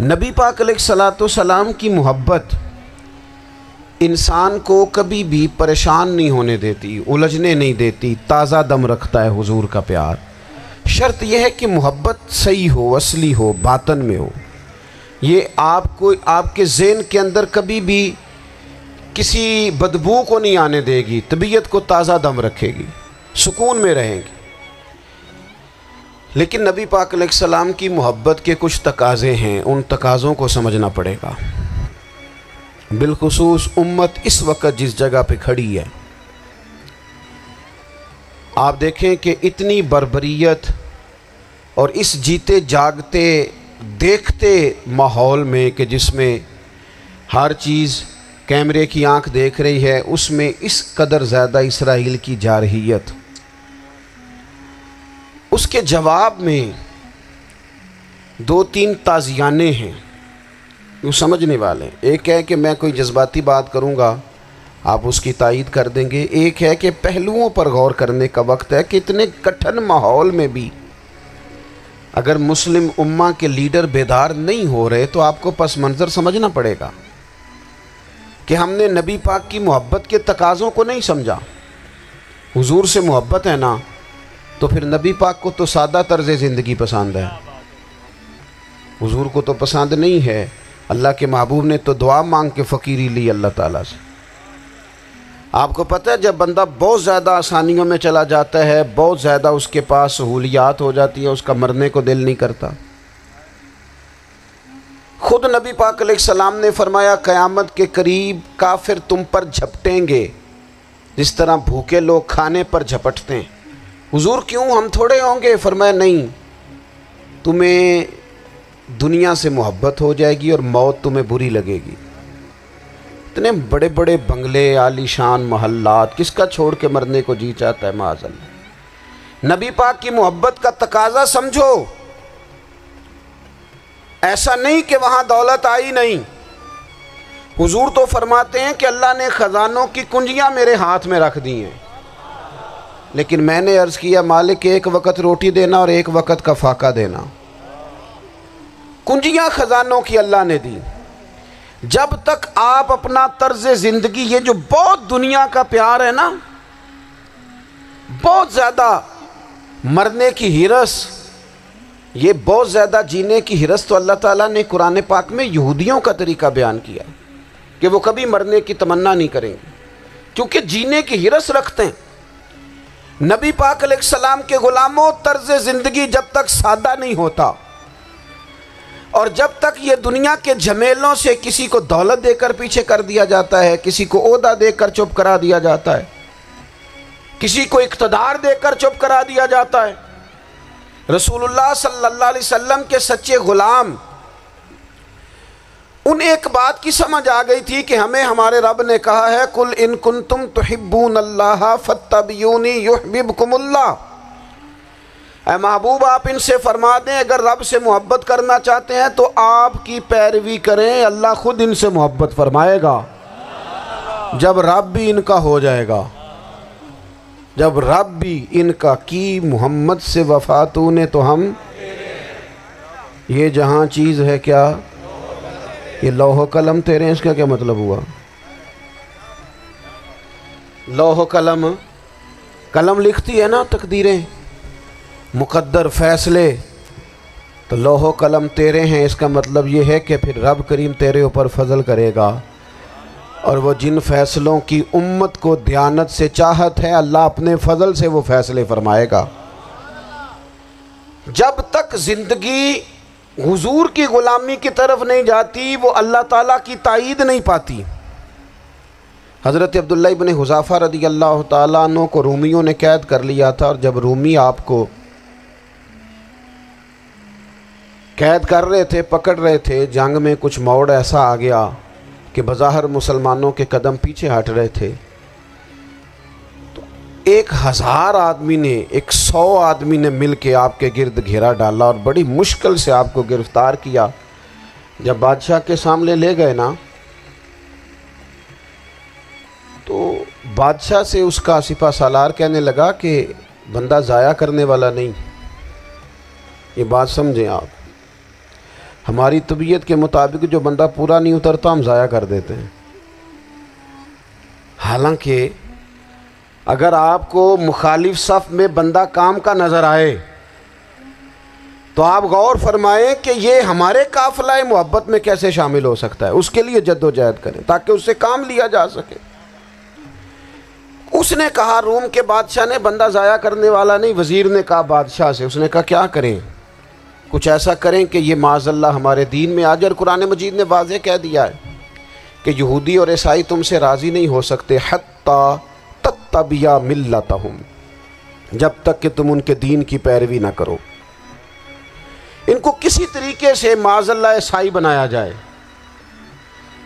नबी पाक अलैहिस्सलाम की मोहब्बत इंसान को कभी भी परेशान नहीं होने देती, उलझने नहीं देती, ताज़ा दम रखता है हुजूर का प्यार। शर्त यह है कि मोहब्बत सही हो, असली हो, बातन में हो। ये आपको आपके ज़हन के अंदर कभी भी किसी बदबू को नहीं आने देगी, तबीयत को ताज़ा दम रखेगी, सुकून में रहेंगी। लेकिन नबी पाक अलैहिस्सलाम की मोहब्बत के कुछ तकाज़े हैं, उन तकाज़ों को समझना पड़ेगा। बिलखुसूस उम्मत इस वक्त जिस जगह पे खड़ी है, आप देखें कि इतनी बर्बरियत और इस जीते जागते देखते माहौल में कि जिसमें हर चीज़ कैमरे की आंख देख रही है, उसमें इस कदर ज़्यादा इसराइल की जारहियत, उसके जवाब में दो तीन ताज़ियाने हैं वो समझने वाले। एक है कि मैं कोई जज्बाती बात करूँगा, आप उसकी तायीद कर देंगे। एक है कि पहलुओं पर गौर करने का वक्त है कि इतने कठिन माहौल में भी अगर मुस्लिम उम्मा के लीडर बेदार नहीं हो रहे तो आपको पस मंज़र समझना पड़ेगा कि हमने नबी पाक की मोहब्बत के तकाज़ों को नहीं समझा। हुजूर से मोहब्बत है ना, तो फिर नबी पाक को तो सादा तर्ज़ ज़िंदगी पसंद है, हुजूर को तो पसंद नहीं है। अल्लाह के महबूब ने तो दुआ मांग के फ़कीरी ली अल्लाह ताला से। आपको पता है जब बंदा बहुत ज़्यादा आसानियों में चला जाता है, बहुत ज़्यादा उसके पास सहूलियात हो जाती है, उसका मरने को दिल नहीं करता। ख़ुद नबी पाक अलैहिस्सलाम ने फरमाया क़यामत के करीब काफिर तुम पर झपटेंगे जिस तरह भूखे लोग खाने पर झपटते हैं। हुजूर क्यों, हम थोड़े होंगे? फरमाया नहीं, तुम्हें दुनिया से मोहब्बत हो जाएगी और मौत तुम्हें बुरी लगेगी। इतने बड़े बड़े बंगले, आलीशान महल्लात, किसका छोड़ के मरने को जी चाहता है? माज़अल्लाह, नबी पाक की मोहब्बत का तकाज़ा समझो। ऐसा नहीं कि वहाँ दौलत आई नहीं। हुजूर तो फरमाते हैं कि अल्लाह ने ख़जानों की कुंजियाँ मेरे हाथ में रख दी हैं, लेकिन मैंने अर्ज़ किया मालिक एक वक़्त रोटी देना और एक वक़्त का फाका देना। कुंजियाँ ख़जानों की अल्लाह ने दी। जब तक आप अपना तर्ज़ ज़िंदगी, ये जो बहुत दुनिया का प्यार है ना, बहुत ज़्यादा मरने की हिरस, ये बहुत ज़्यादा जीने की हिरस, तो अल्लाह ताला ने कुरान पाक में यहूदियों का तरीका बयान किया कि वो कभी मरने की तमन्ना नहीं करेंगे क्योंकि जीने की हिरस रखते हैं। नबी पाक अलैहिस्सलाम के ग़ुलामों, तर्ज़ ज़िंदगी जब तक सादा नहीं होता और जब तक ये दुनिया के झमेलों से किसी को दौलत देकर पीछे कर दिया जाता है, किसी को ओहदा देकर चुप करा दिया जाता है, किसी को इक़्तिदार देकर चुप करा दिया जाता है। रसूलुल्लाह सल्लल्लाहु अलैहि वसल्लम के सच्चे ग़ुलाम, उन एक बात की समझ आ गई थी कि हमें हमारे रब ने कहा है कुल इन कुंतुम तुहिब्बूनल्लाह फत्तबियूनी युहिब्बुकुमुल्लाह। ऐ महबूब, आप इनसे फरमा दें अगर रब से मोहब्बत करना चाहते हैं तो आपकी पैरवी करें, अल्लाह ख़ुद इनसे मोहब्बत फरमाएगा जब रब भी इनका हो जाएगा। जब रब भी इनका की मोहम्मद से वफ़ा तूने तो हम, ये जहाँ चीज़ है क्या, ये लौह कलम तेरे। इसका क्या मतलब हुआ? लौह कलम, कलम लिखती है ना तकदीरें, मुकद्दर फैसले, तो लौह कलम तेरे हैं। इसका मतलब ये है कि फिर रब करीम तेरे ऊपर फजल करेगा और वो जिन फैसलों की उम्मत को दयानत से चाहत है, अल्लाह अपने फजल से वो फैसले फरमाएगा। जब तक ज़िंदगी हुजूर की ग़ुलामी की तरफ नहीं जाती, वो अल्लाह ताला की ताईद नहीं पाती। हज़रत अब्दुल्लाह इब्न हुज़ाफ़ा रदियल्लाहु ताला अन्हु को रूमियों ने कैद कर लिया था और जब रूमी आपको कैद कर रहे थे, पकड़ रहे थे, जंग में कुछ मोड़ ऐसा आ गया कि बज़ाहिर मुसलमानों के कदम पीछे हट रहे थे, तो 1000 आदमी ने, 100 आदमी ने मिल के आपके गिर्द घेरा डाला और बड़ी मुश्किल से आपको गिरफ़्तार किया। जब बादशाह के सामने ले गए ना, तो बादशाह से उसका सिपा सालार कहने लगा कि बंदा ज़ाया करने वाला नहीं। ये बात समझें आप। हमारी तबीयत के मुताबिक जो बंदा पूरा नहीं उतरता हम ज़ाया कर देते हैं। हालांकि अगर आपको मुखालिफ सफ़ में बंदा काम का नज़र आए तो आप गौर फरमाएं कि ये हमारे काफ़िला मोहब्बत में कैसे शामिल हो सकता है, उसके लिए जद्दोजहद करें ताकि उससे काम लिया जा सके। उसने कहा, रोम के बादशाह ने, बंदा ज़ाया करने वाला नहीं, वज़ीर ने कहा बादशाह से, उसने कहा क्या करें, कुछ ऐसा करें कि ये माज़अल्लाह हमारे दीन में आ जाए। और कुरान मजीद ने वाज़े कह दिया है कि यहूदी और ईसाई तुमसे राज़ी नहीं हो सकते हत्ता तत्तबिया मिल्लतहुम, जब तक कि तुम उनके दीन की पैरवी ना करो। इनको किसी तरीके से माज़अल्लाह ईसाई बनाया जाए।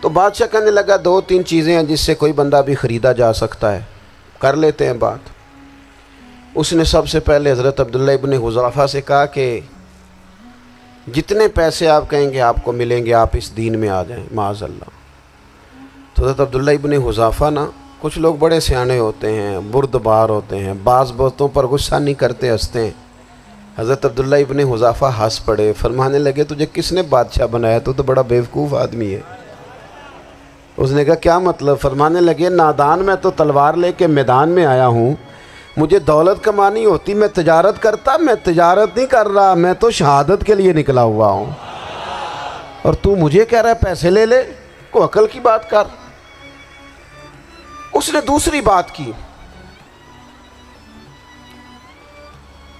तो बादशाह कहने लगा दो तीन चीज़ें हैं जिससे कोई बंदा भी ख़रीदा जा सकता है, कर लेते हैं बात। उसने सबसे पहले हज़रत अब्दुल्ला इब्न हुज़ाफ़ा से कहा कि जितने पैसे आप कहेंगे आपको मिलेंगे, आप इस दीन में आ जाएं माज़अल्लाह। तो हज़रत अब्दुल्ला इब्न हुज़ाफ़ा ना, कुछ लोग बड़े सियाने होते हैं, बुर्दबार होते हैं, बाज़ बातों पर गुस्सा नहीं करते, हंसते हैं। हज़रत अब्दुल्ला इब्न हुज़ाफ़ा हंस पड़े, फरमाने लगे तुझे किसने बादशाह बनाया, तू तो बड़ा बेवकूफ़ आदमी है। उसने कहा क्या मतलब? फरमाने लगे नादान, मैं तो तलवार लेके मैदान में आया हूँ, मुझे दौलत कमानी होती मैं तिजारत करता, मैं तिजारत नहीं कर रहा, मैं तो शहादत के लिए निकला हुआ हूँ, और तू मुझे कह रहा है पैसे ले ले, को अकल की बात कर। उसने दूसरी बात की,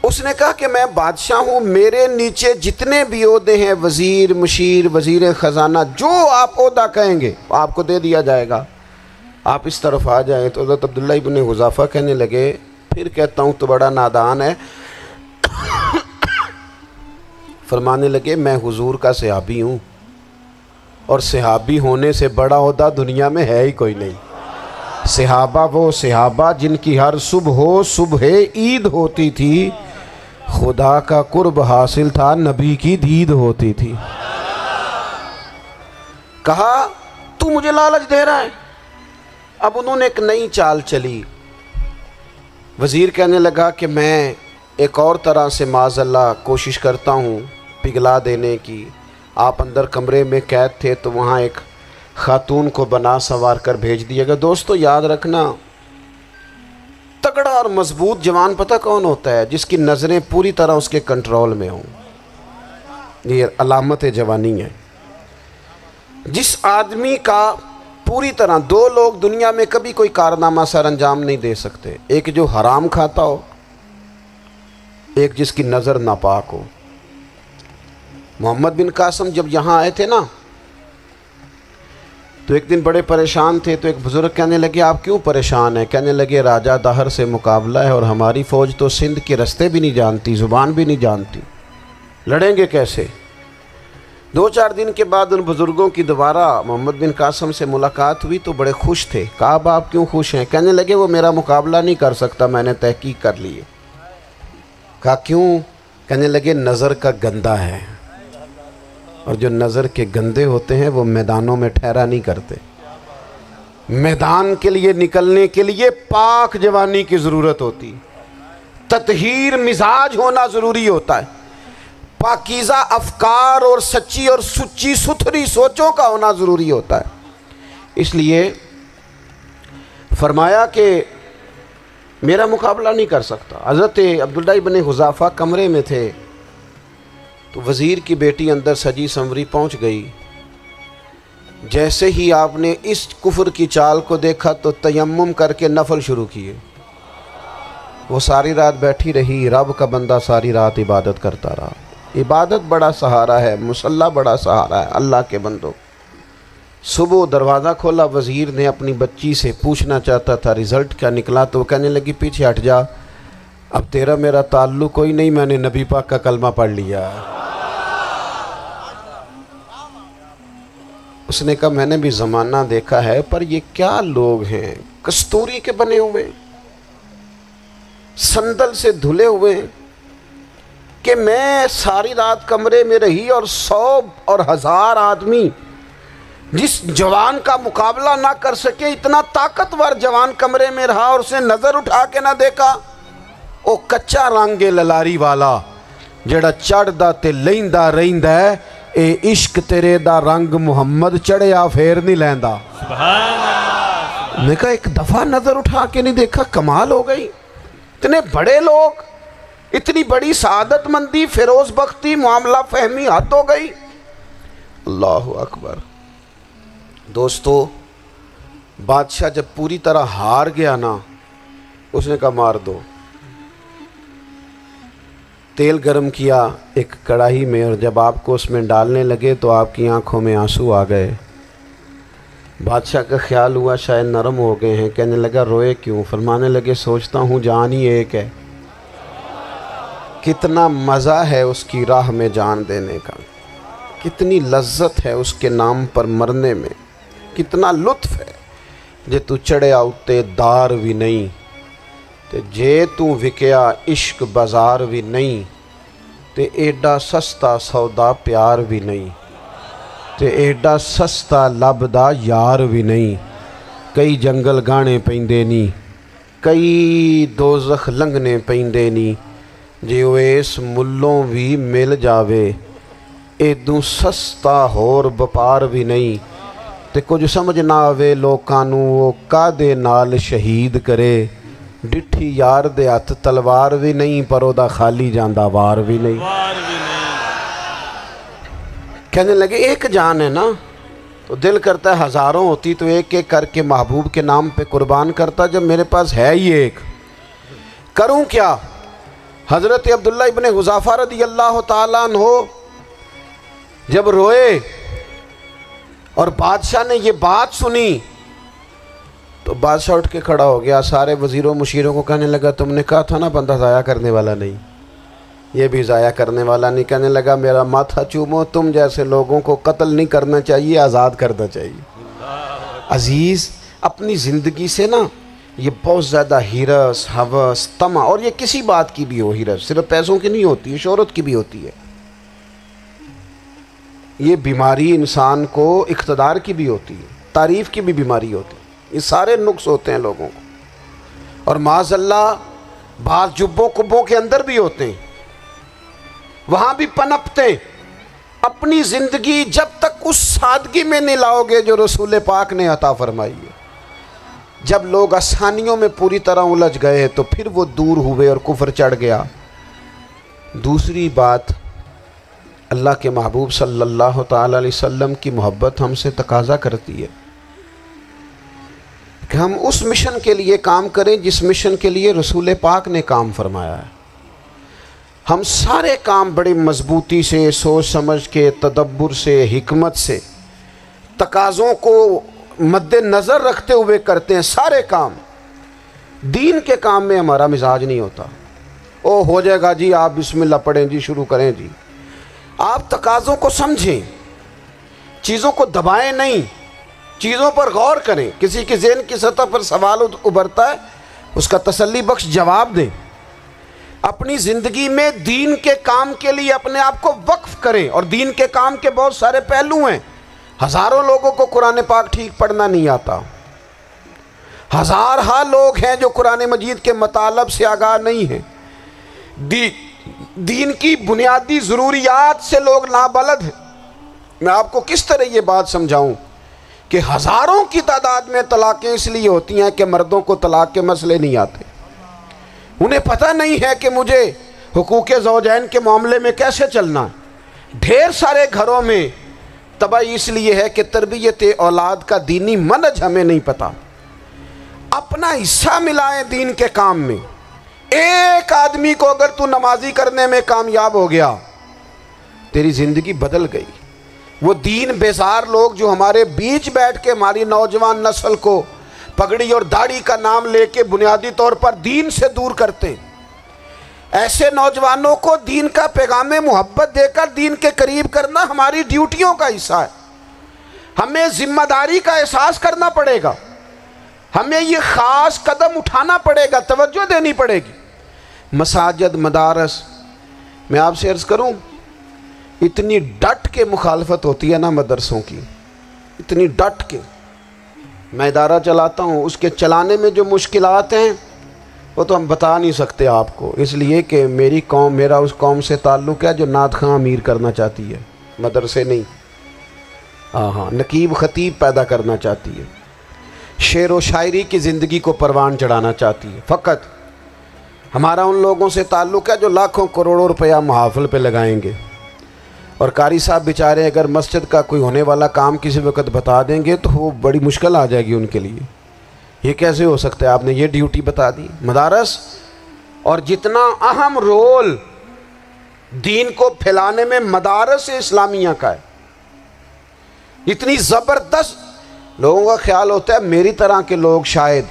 उसने कहा कि मैं बादशाह हूँ, मेरे नीचे जितने भी ओहदे हैं, वज़ीर, मुशीर, वज़ीर ख़जाना, जो आप ओहदा कहेंगे आपको दे दिया जाएगा, आप इस तरफ आ जाएं। तो हज़रत अब्दुल्ला इब्न हुज़ाफ़ा कहने लगे फिर कहता हूँ तो बड़ा नादान है। फरमाने लगे मैं हुजूर का सहाबी हूँ, और सहाबी होने से बड़ा ओहदा दुनिया में है ही कोई नहीं। सहाबा वो सहाबा जिनकी हर सुबह ईद होती थी, खुदा का कुर्ब हासिल था, नबी की दीद होती थी। कहा तू मुझे लालच दे रहा है। अब उन्होंने एक नई चाल चली। वज़ीर कहने लगा कि मैं एक और तरह से माज़अल्लाह कोशिश करता हूँ पिघला देने की। आप अंदर कमरे में कैद थे तो वहाँ एक खातून को बना संवार कर भेज दिया गया। दोस्तों याद रखना, तगड़ा और मजबूत जवान पता कौन होता है? जिसकी नज़रें पूरी तरह उसके कंट्रोल में हों। ये अलामत जवानी है। जिस आदमी का पूरी तरह, दो लोग दुनिया में कभी कोई कारनामा सर अंजाम नहीं दे सकते, एक जो हराम खाता हो, एक जिसकी नज़र नापाक हो। मोहम्मद बिन कासिम जब यहाँ आए थे ना, तो एक दिन बड़े परेशान थे। तो एक बुज़ुर्ग कहने लगे आप क्यों परेशान हैं? कहने लगे राजा दाहर से मुकाबला है और हमारी फ़ौज तो सिंध के रास्ते भी नहीं जानती, ज़ुबान भी नहीं जानती, लड़ेंगे कैसे? दो चार दिन के बाद उन बुज़ुर्गों की दोबारा मोहम्मद बिन कासिम से मुलाकात हुई तो बड़े खुश थे। कहा आप क्यों खुश हैं? कहने लगे वो मेरा मुकाबला नहीं कर सकता, मैंने तहकीक कर ली है। कहा क्यों? कहने लगे नज़र का गंदा है, और जो नज़र के गंदे होते हैं वो मैदानों में ठहरा नहीं करते। मैदान के लिए निकलने के लिए पाक जवानी की ज़रूरत होती, ततहीर मिजाज होना ज़रूरी होता है, पाकीज़ा अफकार और सच्ची और सुच्ची सुथरी सोचों का होना ज़रूरी होता है। इसलिए फरमाया कि मेरा मुकाबला नहीं कर सकता। हज़रत अब्दुल्ला इब्न हुज़ाफ़ा कमरे में थे तो वज़ीर की बेटी अंदर सजी संवरी पहुंच गई। जैसे ही आपने इस कुफ़र की चाल को देखा तो तयम्मुम करके नफल शुरू किए। वो सारी रात बैठी रही। रब का बंदा सारी रात इबादत करता रहा। इबादत बड़ा सहारा है, मुसल्ला बड़ा सहारा है अल्लाह के बंदो। सुबह दरवाज़ा खोला, वज़ीर ने अपनी बच्ची से पूछना चाहता था रिज़ल्ट क्या निकला, तो वो कहने लगी पीछे हट जा, अब तेरा मेरा ताल्लुक़ कोई नहीं, मैंने नबी पाक का कलमा पढ़ लिया। उसने कहा मैंने भी ज़माना देखा है, पर ये क्या लोग हैं, कस्तूरी के बने हुए, संदल से धुले हुए, कि मैं सारी रात कमरे में रही और 100 और 1000 आदमी जिस जवान का मुकाबला ना कर सके, इतना ताकतवर जवान कमरे में रहा और उसने नज़र उठा के ना देखा। ओ कच्चा रंगे ललारी वाला जेड़ा चढ़दा ते लैंदा रहिंदा है, ए इश्क तेरे दा रंग मुहम्मद चढ़िया फेर नहीं लैंदा। मैं कहा एक दफ़ा नज़र उठा के नहीं देखा, कमाल हो गई। इतने बड़े लोग, इतनी बड़ी सआदतमंदी, फिरोज बख्ती, मामला फहमी हद हो गई। अल्लाह अकबर। दोस्तों, बादशाह जब पूरी तरह हार गया ना, उसने कहा मार दो। तेल गर्म किया एक कढ़ाई में, और जब आपको उसमें डालने लगे तो आपकी आंखों में आंसू आ गए। बादशाह का ख्याल हुआ शायद नरम हो गए हैं, कहने लगा रोए क्यों? फरमाने लगे सोचता हूँ जान ही एक है, कितना मज़ा है उसकी राह में जान देने का, कितनी लज्जत है उसके नाम पर मरने में, कितना लुत्फ़ है। जे तू चढ़िया उत्ते दार भी नहीं, ते जे तू विकया इश्क बाजार भी नहीं, ते एडा सस्ता सौदा प्यार भी नहीं, ते एडा सस्ता लभदा यार भी नहीं। कई जंगल गाने पैंदे नहीं, कई दोजख लंघने पैंदे नहीं, जे वो इस मुल्लों भी मिल जावे एदू सस्ता होर व्यापार भी नहीं। ते कुछ समझ ना आवे लोकां नू वो कादे नाल शहीद करे, डिठी यार दे हथ तलवार भी नहीं, पर ओदा खाली जांदा वार भी नहीं। कहने लगे एक जान है ना, तो दिल करता है हज़ारों होती तो एक एक करके महबूब के नाम पे कुर्बान करता, जब मेरे पास है ही एक, करूं क्या? हज़रत अब्दुल्ला इब्ने हुज़ाफ़ा रदियल्लाहु ताला अन्हो जब रोए और बादशाह ने ये बात सुनी, तो बादशाह उठ के खड़ा हो गया, सारे वज़ीरों मुशीरों को कहने लगा तुमने कहा था ना बंदा ज़ाया करने वाला नहीं, ये भी ज़ाया करने वाला नहीं। कहने लगा मेरा माथा चूमो, तुम जैसे लोगों को कत्ल नहीं करना चाहिए, आज़ाद करना चाहिए। अज़ीज़, अपनी ज़िंदगी से ना ये बहुत ज़्यादा हिरस, हवस, तमा, और ये किसी बात की भी हो, हिरस सिर्फ पैसों की नहीं होती है, शोहरत की भी होती है, ये बीमारी इंसान को इख्तदार की भी होती है, तारीफ़ की भी बीमारी होती है, ये सारे नुक्स होते हैं लोगों को। और माज़ल्लाह बाज़ जुब्बों कुब्बों के अंदर भी होते हैं, वहाँ भी पनपते। अपनी ज़िंदगी जब तक उस सादगी में नहीं लाओगे जो रसूल पाक ने अता फरमाई है, जब लोग आसानियों में पूरी तरह उलझ गए तो फिर वो दूर हुए और कुफर चढ़ गया। दूसरी बात, अल्लाह के महबूब सल्लल्लाहु तआला अलैहि वसल्लम की मोहब्बत हमसे तकाजा करती है कि हम उस मिशन के लिए काम करें जिस मिशन के लिए रसूल पाक ने काम फरमाया है। हम सारे काम बड़ी मजबूती से, सोच समझ के, तदब्बुर से, हिकमत से, तकाज़ों को मद्देनज़र रखते हुए करते हैं। सारे काम, दीन के काम में हमारा मिजाज नहीं होता, ओ हो जाएगा जी, आप बिस्मिल्लाह पढ़ें जी, शुरू करें जी। आप तकाज़ों को समझें, चीज़ों को दबाएं नहीं, चीज़ों पर गौर करें। किसी के ज़हन की सतह पर सवाल उभरता है, उसका तसल्ली बख्श जवाब दें। अपनी ज़िंदगी में दीन के काम के लिए अपने आप को वक्फ़ करें। और दीन के काम के बहुत सारे पहलू हैं। हज़ारों लोगों को कुरान पाक ठीक पढ़ना नहीं आता, हज़ारहा लोग हैं जो कुरान मजीद के मतलब से आगाह नहीं हैं, दीन की बुनियादी ज़रूरियात से लोग नाबलद हैं। मैं आपको किस तरह ये बात समझाऊँ कि हज़ारों की तादाद में तलाक़ें इसलिए होती हैं कि मर्दों को तलाक़ के मसले नहीं आते, उन्हें पता नहीं है कि मुझे हुकूक़ ज़ौजैन के मामले में कैसे चलना है। ढेर सारे घरों में तबाही इसलिए है कि तरबियत औलाद का दीनी मनहज हमें नहीं पता। अपना हिस्सा मिलाएं दीन के काम में। एक आदमी को अगर तू नमाजी करने में कामयाब हो गया, तेरी ज़िंदगी बदल गई। वो दीन बेजार लोग जो हमारे बीच बैठ के हमारी नौजवान नस्ल को पगड़ी और दाढ़ी का नाम लेके बुनियादी तौर पर दीन से दूर करते हैं, ऐसे नौजवानों को दीन का पैगाम मोहब्बत देकर दीन के करीब करना हमारी ड्यूटियों का हिस्सा है। हमें जिम्मेदारी का एहसास करना पड़ेगा, हमें ये ख़ास कदम उठाना पड़ेगा, तवज्जो देनी पड़ेगी। मसाजिद, मदारस, मैं आपसे अर्ज़ करूँ, इतनी डट के मुखालफत होती है ना मदरसों की, इतनी डट के। मैं इदारा चलाता हूँ, उसके चलाने में जो मुश्किलात हैं वो तो हम बता नहीं सकते आपको, इसलिए कि मेरी कौम, मेरा उस कौम से ताल्लुक़ है जो नात खां अमीर करना चाहती है। मदरसे नहीं। हाँ हाँ, नकीब खतीब पैदा करना चाहती है, शेर व शायरी की ज़िंदगी को परवान चढ़ाना चाहती है। फ़कत हमारा उन लोगों से ताल्लुक़ है जो लाखों करोड़ों रुपया महाफिल पे लगाएंगे, और कारी साहब बेचारे अगर मस्जिद का कोई होने वाला काम किसी वक्त बता देंगे तो वो बड़ी मुश्किल आ जाएगी उनके लिए। ये कैसे हो सकता है, आपने ये ड्यूटी बता दी मदारस। और जितना अहम रोल दीन को फैलाने में मदारस इस्लामिया का है, इतनी ज़बरदस्त। लोगों का ख्याल होता है मेरी तरह के लोग शायद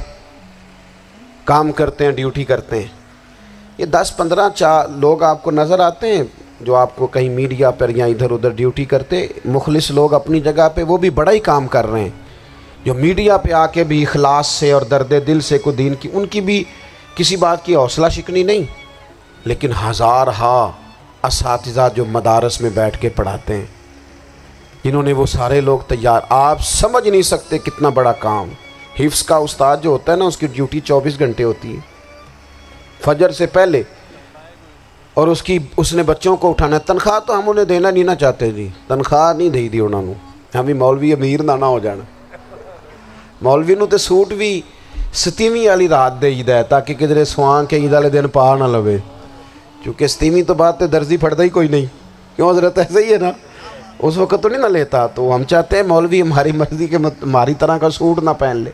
काम करते हैं, ड्यूटी करते हैं। ये 10-15 लोग आपको नज़र आते हैं जो आपको कहीं मीडिया पर या इधर उधर ड्यूटी करते। मुखलिस लोग अपनी जगह पे, वो भी बड़ा ही काम कर रहे हैं, जो मीडिया पे आके भी इखलास से और दर्द दिल से को दीन की, उनकी भी किसी बात की हौसला शिकनी नहीं। लेकिन हज़ारहा असातिज़ा जो मदारस में बैठ के पढ़ाते हैं, इन्होंने वो सारे लोग तैयार, आप समझ नहीं सकते कितना बड़ा काम। हिफ्स का उस्ताद जो होता है ना, उसकी ड्यूटी 24 घंटे होती है फजर से पहले, और उसने बच्चों को उठाना। तनख्वाह तो हम उन्हें देना नहीं ना चाहते जी, तनख्वाह नहीं दई दी उन्होंने, हमें मौलवी अमीर ना हो जाना। मौलवी नू तो सूट भी 7वीं वाली रात देईदा है ताकि किधरे सुआ के ईद वाले दिन पा ना लवे, क्योंकि 7वीं तो बाद तो दर्जी फटता ही कोई नहीं। क्यों हजरत, ऐसा ही है ना, उस वक्त तो नहीं ना लेता। तो हम चाहते हैं मौलवी हमारी मर्जी के हमारी तरह का सूट ना पहन ले।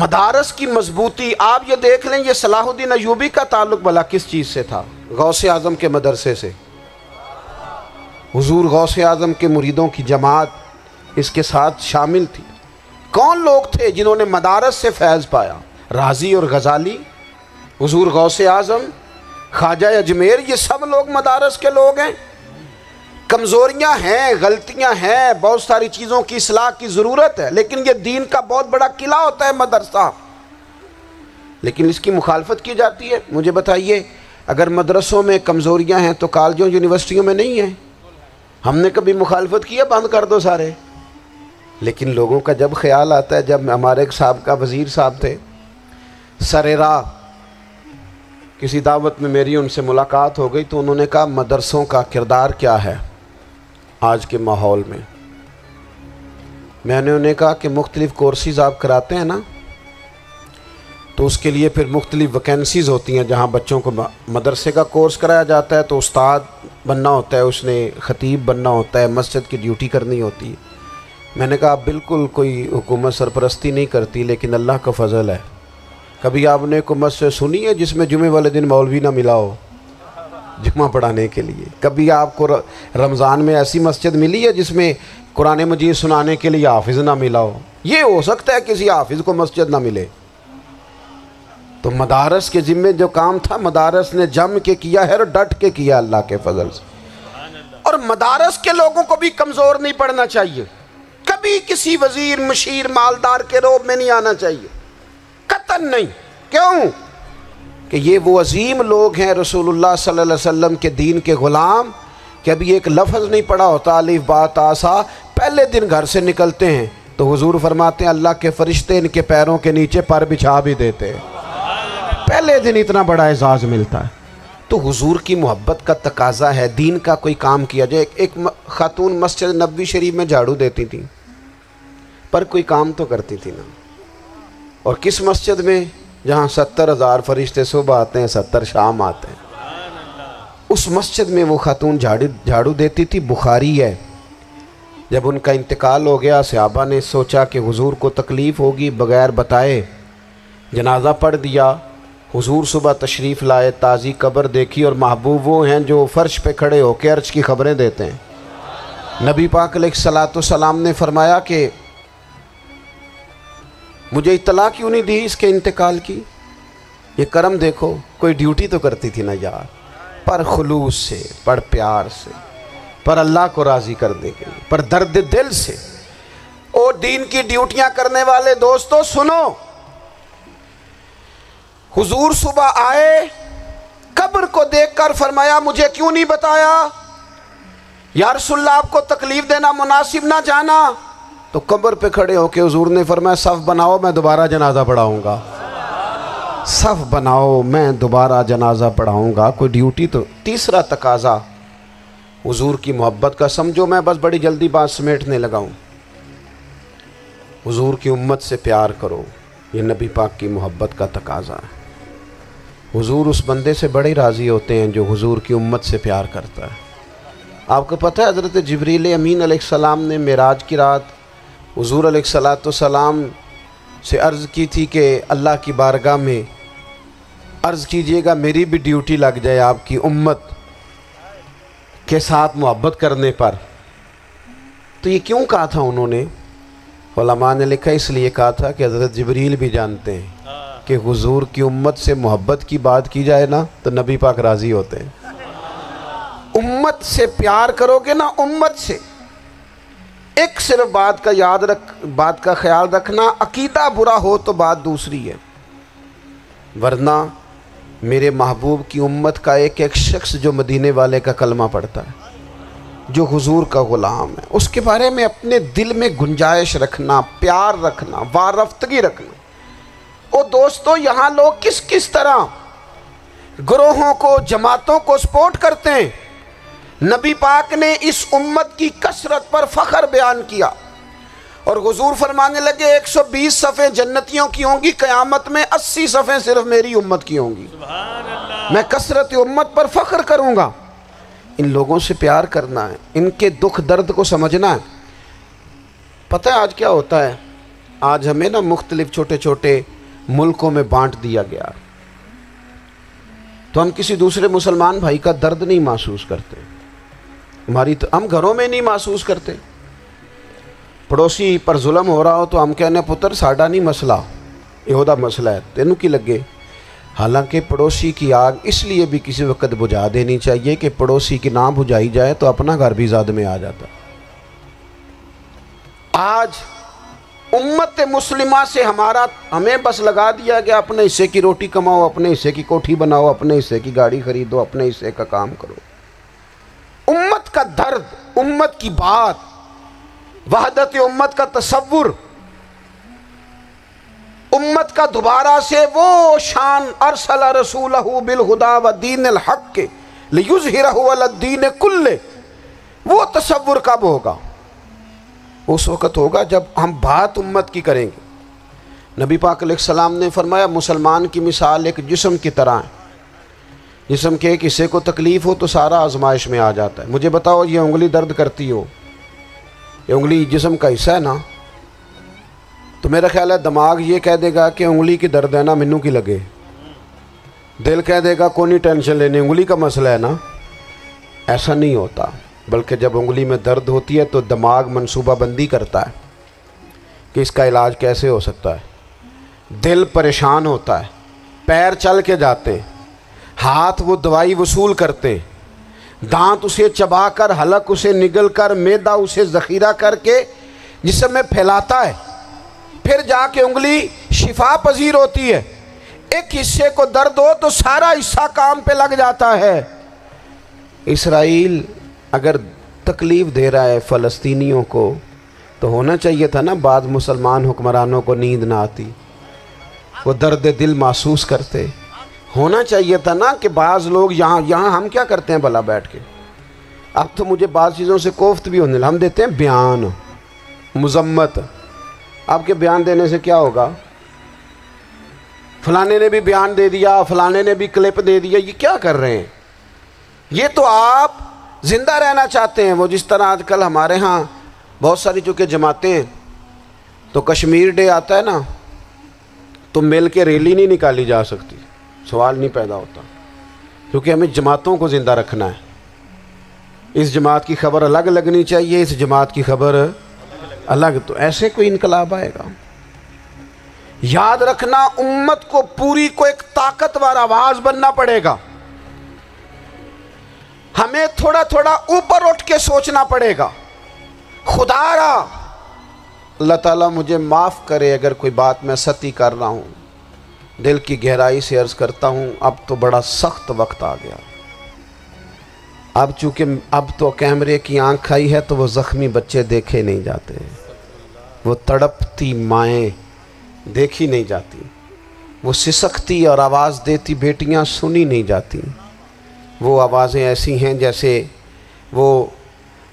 मदारस की मजबूती आप ये देख लें। ये सलाहुद्दीन अयूबी का ताल्लुक भला किस चीज़ से था? गौसे आज़म के मदरसे से। हुजूर गौसे आज़म के मुरीदों की जमात इसके साथ शामिल थी। कौन लोग थे जिन्होंने मदारस से फैज़ पाया? राजी और गज़ाली, हुजूर गौसे आज़म, ख्वाजा अजमेर, ये सब लोग मदारस के लोग हैं। कमज़ोरियाँ हैं, गलतियाँ हैं, बहुत सारी चीज़ों की इस्लाह की ज़रूरत है, लेकिन ये दीन का बहुत बड़ा किला होता है मदरसा, लेकिन इसकी मुखालफत की जाती है। मुझे बताइए, अगर मदरसों में कमज़ोरियाँ हैं तो कॉलेजों यूनिवर्सिटियों में नहीं है? हमने कभी मुखालफत की है? बंद कर दो सारे। लेकिन लोगों का जब ख्याल आता है, जब हमारे एक साबका वज़ीर साहब थे सरेरा, किसी दावत में मेरी उनसे मुलाकात हो गई तो उन्होंने कहा मदरसों का किरदार क्या है आज के माहौल में। मैंने उन्हें कहा कि मुख्तलिफ़ कोर्सेज़ आप कराते हैं ना, तो उसके लिए फिर मुख्तलिफ़ वैकेंसीज़ होती हैं, जहाँ बच्चों को मदरसे का कोर्स कराया जाता है तो उस्ताद बनना होता है, उसने खतीब बनना होता है, मस्जिद की ड्यूटी करनी होती है। मैंने कहा बिल्कुल कोई हुकूमत सरपरस्ती नहीं करती, लेकिन अल्लाह का फजल है। कभी आपने को मस्जिद सुनी है जिसमें जुमे वाले दिन मौलवी ना मिला हो जुमा पढ़ाने के लिए? कभी आपको रमज़ान में ऐसी मस्जिद मिली है जिसमें कुरान मजीद सुनाने के लिए हाफिज़ ना मिला हो? ये हो सकता है किसी हाफिज़ को मस्जिद ना मिले। तो मदारस के ज़िम्मे जो काम था, मदारस ने जम के किया है और डट के किया अल्लाह के फजल से। और मदारस के लोगों को भी कमज़ोर नहीं पड़ना चाहिए, कभी किसी वज़ीर मशीर मालदार के रोब में नहीं आना चाहिए, कतन नहीं। क्यों? कि ये वो अजीम लोग हैं रसूलुल्लाह सल्लल्लाहु अलैहि वसल्लम के दीन के ग़ुलाम, कि अभी एक लफ्ज़ नहीं पढ़ा होता अलिफ बा ता सा, पहले दिन घर से निकलते हैं तो हुजूर फरमाते हैं अल्लाह के फरिश्ते इनके पैरों के नीचे पर बिछा भी देते हैं। पहले दिन इतना बड़ा एजाज़ मिलता है। तो हुजूर की मोहब्बत का तकाजा है दीन का कोई काम किया जाए। एक खातून मस्जिद नबवी शरीफ में झाड़ू देती थी, पर कोई काम तो करती थी ना। और किस मस्जिद में, जहाँ 70,000 फरिश्ते सुबह आते हैं, 70 शाम आते हैं, उस मस्जिद में वो खातून झाड़ू देती थी। बुखारी है। जब उनका इंतकाल हो गया, सहाबा ने सोचा कि हुजूर को तकलीफ़ होगी, बग़ैर बताए जनाजा पढ़ दिया। हुजूर सुबह तशरीफ़ लाए, ताज़ी कब्र देखी, और महबूब वो हैं जो फ़र्श पे खड़े होकर अर्श की ख़बरें देते हैं। नबी पाक अलैहिस्सलाम ने फरमाया कि मुझे इतला क्यों नहीं दी इसके इंतकाल की? ये करम देखो, कोई ड्यूटी तो करती थी ना यार, पर खुलूस से, पर प्यार से, पर अल्लाह को राज़ी करने के लिए, पर दर्द दिल से। ओ दीन की ड्यूटियां करने वाले दोस्तों सुनो, हुजूर सुबह आए, कब्र को देखकर फरमाया मुझे क्यों नहीं बताया या रसूलल्लाह, आपको तकलीफ़ देना मुनासिब ना जाना। तो कब्र पे खड़े होके हुजूर ने फरमाया सफ़ बनाओ, मैं दोबारा जनाजा पढ़ाऊँगा। सफ़ बनाओ, मैं दोबारा जनाजा पढ़ाऊँगा। कोई ड्यूटी तो। तीसरा तकाजा हुजूर की मोहब्बत का। समझो मैं बस बड़ी जल्दी बात समेटने लगा हूँ। हुजूर की उम्मत से प्यार करो, ये नबी पाक की मोहब्बत का तकाजा है। हुजूर उस बंदे से बड़े राज़ी होते हैं जो हुजूर की उम्मत से प्यार करता है। आपको पता है हज़रत जिब्रील अमीन अलैहिस्सलाम ने मेराज की रात हुजूर अलैहिस्सलाम से अर्ज़ की थी कि अल्लाह की बारगाह में अर्ज़ कीजिएगा मेरी भी ड्यूटी लग जाए आपकी उम्मत के साथ मोहब्बत करने पर। तो ये क्यों कहा था उन्होंने? उलमा ने लिखा इसलिए कहा था कि हज़रत जिब्रील भी जानते हैं कि हुजूर की उम्मत से मोहब्बत की बात की जाए ना तो नबी पाक राज़ी होते हैं। उम्मत से प्यार करोगे ना उम्मत से। एक सिर्फ बात का ख्याल रखना, अकीदा बुरा हो तो बात दूसरी है, वरना मेरे महबूब की उम्मत का एक एक शख्स जो मदीने वाले का कलमा पढ़ता है, जो हुजूर का ग़ुलाम है, उसके बारे में अपने दिल में गुंजाइश रखना, प्यार रखना, वारफ्तगी रखना। ओ दोस्तों, यहाँ लोग किस किस तरह ग्रोहों को, जमातों को सपोर्ट करते हैं। नबी पाक ने इस उम्मत की कसरत पर फ़ख्र बयान किया और हुजूर फरमाने लगे 120 सफ़े जन्नतियों की होंगी, क़यामत में 80 सफ़े सिर्फ मेरी उम्मत की होंगी। मैं कसरत उम्मत पर फ़ख्र करूँगा। इन लोगों से प्यार करना है, इनके दुख दर्द को समझना है। पता है आज क्या होता है? आज हमें ना मुख्तलिफ़ छोटे छोटे मुल्कों में बांट दिया गया, तो हम किसी दूसरे मुसलमान भाई का दर्द नहीं महसूस करते, हम घरों में नहीं महसूस करते। पड़ोसी पर जुल्म हो रहा हो तो हम कहने पुत्र साडा नहीं मसला, यहोदा मसला है, तेनू की लगे। हालांकि पड़ोसी की आग इसलिए भी किसी वक्त बुझा देनी चाहिए कि पड़ोसी की ना बुझाई जाए तो अपना घर भी ज़द में आ जाता। आज उम्मत मुस्लिमा से हमें बस लगा दिया गया अपने हिस्से की रोटी कमाओ, अपने हिस्से की कोठी बनाओ, अपने हिस्से की गाड़ी खरीदो, अपने हिस्से का काम करो। उम्मत का दर्द, उम्मत की बात, वहदत उम्मत का तसव्वुर, उम्मत का दोबारा से वो शान अरसला रसूलहू बिल हुदा व दीनिल हक के लियुज़हिरहू अलद दीन कुल्ले, वो तसव्वुर कब होगा? उस वक़्त होगा जब हम बात उम्मत की करेंगे। नबी पाक अलैहिस्सलाम ने फरमाया मुसलमान की मिसाल एक जिस्म की तरह है, जिस्म के एक हिस्से को तकलीफ़ हो तो सारा आजमाइश में आ जाता है। मुझे बताओ ये उंगली दर्द करती हो, ये उंगली जिस्म का हिस्सा है ना, तो मेरा ख्याल है दिमाग ये कह देगा कि उंगली की दर्द है ना, मैनू की लगे। दिल कह देगा कोई टेंशन लेने, उंगली का मसला है ना। ऐसा नहीं होता, बल्कि जब उंगली में दर्द होती है तो दिमाग मनसूबा बंदी करता है कि इसका इलाज कैसे हो सकता है। दिल परेशान होता है, पैर चल के जाते हैं, हाथ वो दवाई वसूल करते हैं, दांत उसे चबा कर, हलक उसे निगल कर, मैदा उसे ज़ख़ीरा करके जिसम में फैलाता है, फिर जाके उंगली शिफा पजीर होती है। एक हिस्से को दर्द हो तो सारा हिस्सा काम पे लग जाता है। इसराइल अगर तकलीफ़ दे रहा है फ़लस्तीनियों को तो होना चाहिए था ना बाद मुसलमान हुक्मरानों को नींद ना आती, वो दर्द दिल महसूस करते। होना चाहिए था ना कि बाज़ लोग यहाँ हम क्या करते हैं भला बैठ के। अब तो मुझे बाज़ चीज़ों से कोफ्त भी होने लगा, हम देते हैं बयान, मज़म्मत। आपके बयान देने से क्या होगा? फ़लाने ने भी बयान दे दिया, फ़लाने ने भी क्लिप दे दिया। ये क्या कर रहे हैं? ये तो आप ज़िंदा रहना चाहते हैं। वो जिस तरह आजकल हमारे यहाँ बहुत सारी चूँकि जमातें हैं, तो कश्मीर डे आता है ना, तो मिल के रैली नहीं निकाली जा सकती, सवाल नहीं पैदा होता, क्योंकि हमें जमातों को ज़िंदा रखना है। इस जमात की खबर अलग लगनी चाहिए, इस जमात की खबर अलग, तो ऐसे कोई इनकलाब आएगा? याद रखना उम्मत को पूरी को एक ताकतवर आवाज़ बनना पड़ेगा। हमें थोड़ा थोड़ा ऊपर उठ के सोचना पड़ेगा। खुदारा अल्लाह ताला मुझे माफ़ करे अगर कोई बात मैं सती कर रहा हूँ, दिल की गहराई से अर्ज़ करता हूँ। अब तो बड़ा सख्त वक्त आ गया। अब चूँकि अब तो कैमरे की आँख खाई है तो वो ज़ख्मी बच्चे देखे नहीं जाते, वो तड़पती माएँ देखी नहीं जाती, वो सिसकती और आवाज़ देती बेटियाँ सुनी नहीं जाती। वो आवाज़ें ऐसी हैं जैसे वो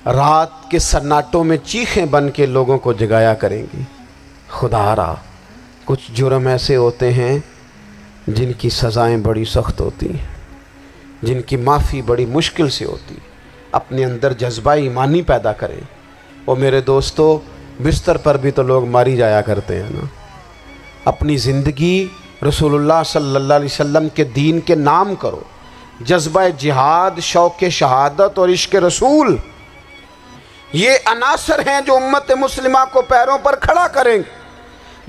रात के सन्नाटों में चीखें बन के लोगों को जगाया करेंगी। खुदारा, कुछ जुर्म ऐसे होते हैं जिनकी सज़ाएं बड़ी सख्त होती हैं, जिनकी माफ़ी बड़ी मुश्किल से होती है। अपने अंदर जज्बा ईमानी पैदा करें। और मेरे दोस्तों, बिस्तर पर भी तो लोग मारी जाया करते हैं ना। अपनी ज़िंदगी रसूलुल्लाह सल्लल्लाहु अलैहि वसल्लम के दीन के नाम करो। जज्बा जिहाद, शौक़ शहादत और इश्क़ रसूल, ये अनासर हैं जो उम्मत मुस्लिमा को पैरों पर खड़ा करेंगे।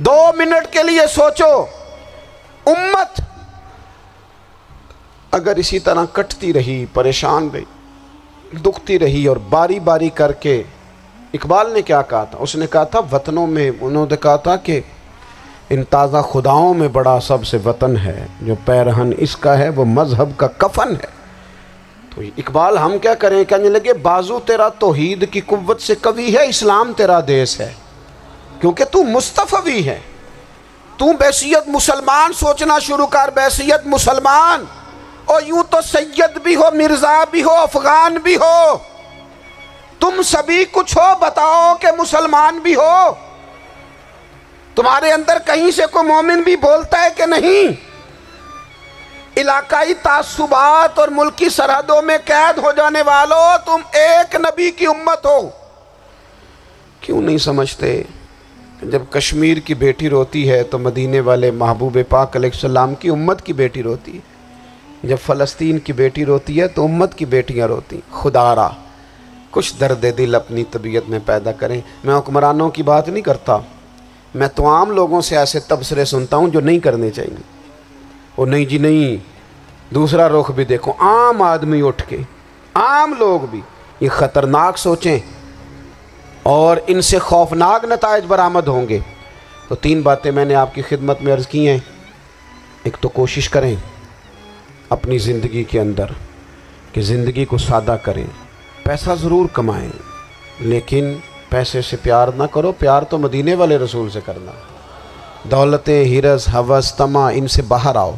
2 मिनट के लिए सोचो, उम्मत अगर इसी तरह कटती रही, परेशान रही, दुखती रही और बारी बारी करके, इकबाल ने क्या कहा था, उसने कहा था वतनों में, उन्होंने कहा था कि इन ताज़ा खुदाओं में बड़ा सबसे वतन है, जो पैरहन इसका है वो मज़हब का कफन है। तो इकबाल हम क्या करें, कहने लगे बाजू तेरा तौहीद की कुव्वत से कवी है, इस्लाम तेरा देश है, क्योंकि तू मुस्तफ़वी है, तू बैसियत मुसलमान सोचना शुरू कर, बैसियत मुसलमान। और यूँ तो सैयद भी हो, मिर्ज़ा भी हो, अफ़गान भी हो, तुम सभी कुछ हो, बताओ कि मुसलमान भी हो। तुम्हारे अंदर कहीं से कोई मोमिन भी बोलता है कि नहीं? इलाकाई तासुबात और मुल्की सरहदों में कैद हो जाने वालों, तुम एक नबी की उम्मत हो। क्यों नहीं समझते? जब कश्मीर की बेटी रोती है तो मदीने वाले महबूब पाक अलैहिस्सलाम की उम्मत की बेटी रोती है। जब फ़लस्तीन की बेटी रोती है तो उम्मत की बेटियां रोती। खुदारा, कुछ दर्द दिल अपनी तबीयत में पैदा करें। मैं हुक्मरानों की बात नहीं करता, मैं तो आम लोगों से ऐसे तबसरे सुनता हूँ जो नहीं करने चाहिए। वो नहीं जी नहीं, दूसरा रुख भी देखो। आम आदमी उठ के, आम लोग भी ये ख़तरनाक सोचें और इनसे खौफनाक नताइज बरामद होंगे। तो 3 बातें मैंने आपकी खिदमत में अर्ज़ की हैं। एक तो कोशिश करें अपनी ज़िंदगी के अंदर कि ज़िंदगी को सादा करें। पैसा ज़रूर कमाएं, लेकिन पैसे से प्यार ना करो, प्यार तो मदीने वाले रसूल से करना। दौलतें, हिरस, हवस, तमा, इनसे बाहर आओ।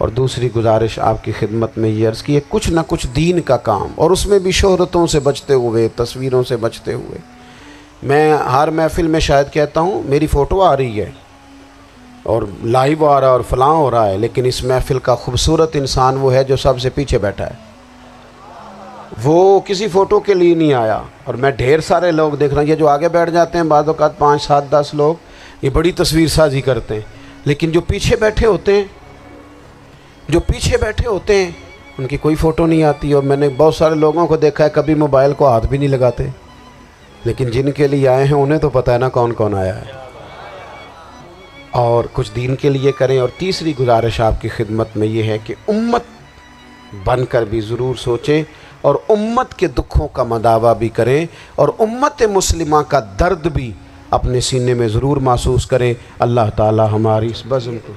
और दूसरी गुजारिश आपकी खिदमत में ये अर्ज़ की है, कुछ ना कुछ दीन का काम, और उसमें भी शोहरतों से बचते हुए, तस्वीरों से बचते हुए। मैं हर महफिल में शायद कहता हूँ मेरी फ़ोटो आ रही है और लाइव आ रहा है और फलां हो रहा है, लेकिन इस महफिल का खूबसूरत इंसान वो है जो सबसे पीछे बैठा है। वो किसी फ़ोटो के लिए नहीं आया। और मैं ढेर सारे लोग देख रहा हूँ, ये जो आगे बैठ जाते हैं बाद औक़ात 5, 7, 10 लोग, ये बड़ी तस्वीर साजी करते हैं, लेकिन जो पीछे बैठे होते हैं, जो पीछे बैठे होते हैं, उनकी कोई फ़ोटो नहीं आती। और मैंने बहुत सारे लोगों को देखा है कभी मोबाइल को हाथ भी नहीं लगाते, लेकिन जिनके लिए आए हैं उन्हें तो पता है ना कौन कौन आया है। और कुछ दीन के लिए करें। और तीसरी गुजारिश आपकी खिदमत में ये है कि उम्मत बनकर भी ज़रूर सोचें और उम्मत के दुखों का मदावा भी करें और उम्मत मुस्लिमा का दर्द भी अपने सीने में ज़रूर महसूस करें। अल्लाह ताला हमारी इस बज़्म को।